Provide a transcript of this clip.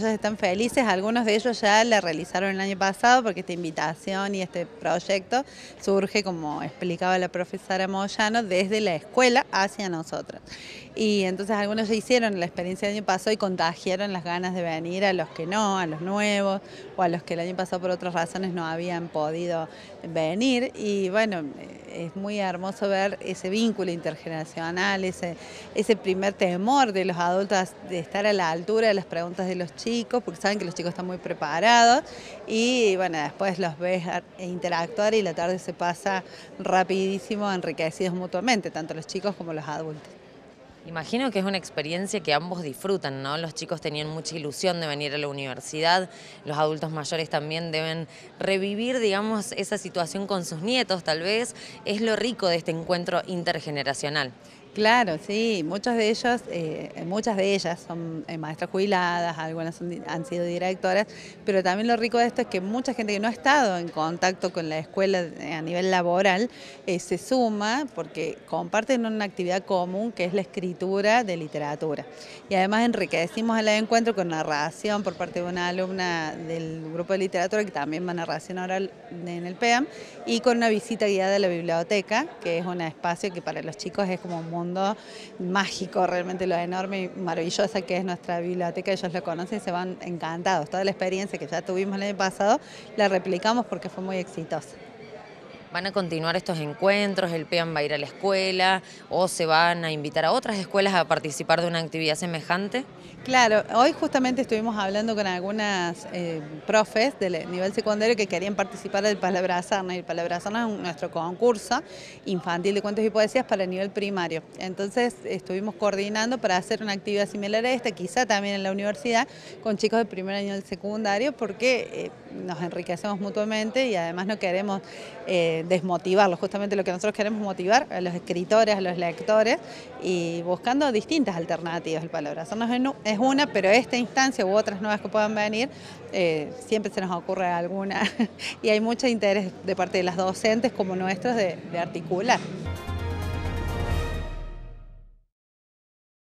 ellos están felices, algunos de ellos ya la realizaron el año pasado porque esta invitación y este proyecto surge, como explicaba la profesora Moyano, desde la escuela hacia nosotros. Y entonces algunos ya hicieron la experiencia del año pasado y contagiaron las ganas de venir a los que no, a los nuevos o a los que el año pasado por otras razones no habían podido venir. Y bueno, es muy hermoso ver ese vínculo intergeneracional, ese primer temor de los adultos de estar a la altura de las preguntas de los chicos, porque saben que los chicos están muy preparados y bueno, después los ves interactuar y la tarde se pasa rapidísimo, enriquecidos mutuamente, tanto los chicos como los adultos. Imagino que es una experiencia que ambos disfrutan, ¿no? Los chicos tenían mucha ilusión de venir a la universidad, los adultos mayores también deben revivir, digamos, esa situación con sus nietos, tal vez. Es lo rico de este encuentro intergeneracional. Claro, sí, muchos de ellos, muchas de ellas son maestras jubiladas, algunas han sido directoras, pero también lo rico de esto es que mucha gente que no ha estado en contacto con la escuela a nivel laboral se suma porque comparten una actividad común que es la escritura de literatura. Y además enriquecimos el encuentro con narración por parte de una alumna del grupo de literatura que también va a narración oral en el PEAM y con una visita guiada a la biblioteca, que es un espacio que para los chicos es como muy mundo mágico, realmente lo enorme y maravillosa que es nuestra biblioteca, ellos lo conocen y se van encantados. Toda la experiencia que ya tuvimos el año pasado la replicamos porque fue muy exitosa. ¿Van a continuar estos encuentros? ¿El PEAM va a ir a la escuela o se van a invitar a otras escuelas a participar de una actividad semejante? Claro, hoy justamente estuvimos hablando con algunas profes del nivel secundario que querían participar del Palabra Sarna. Y el Palabra Sarna es nuestro concurso infantil de cuentos y poesías para el nivel primario. Entonces estuvimos coordinando para hacer una actividad similar a esta, quizá también en la universidad, con chicos del primer año del secundario, porque nos enriquecemos mutuamente y además no queremos desmotivarlos, justamente lo que nosotros queremos motivar a los escritores, a los lectores y buscando distintas alternativas. El Palabra Sarna es una, pero esta instancia u otras nuevas que puedan venir, siempre se nos ocurre alguna y hay mucho interés de parte de las docentes como nuestros de articular.